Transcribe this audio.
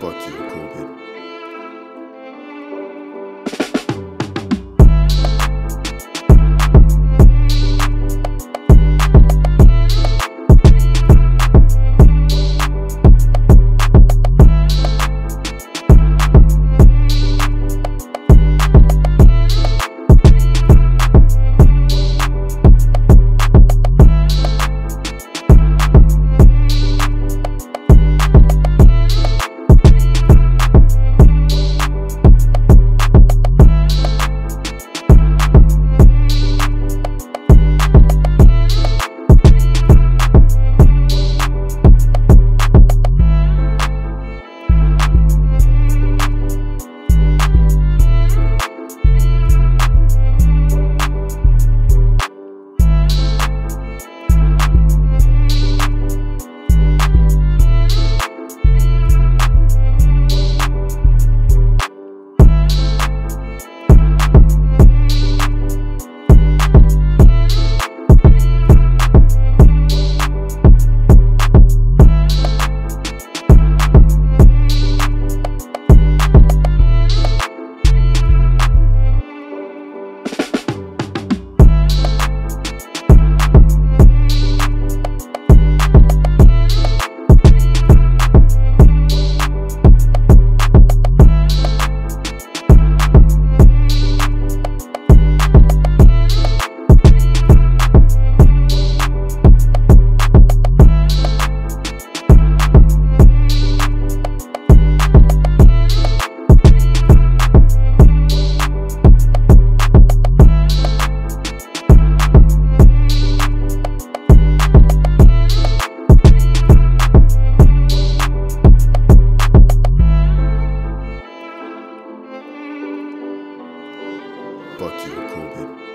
Fuck you, COVID. Fuck you, COVID.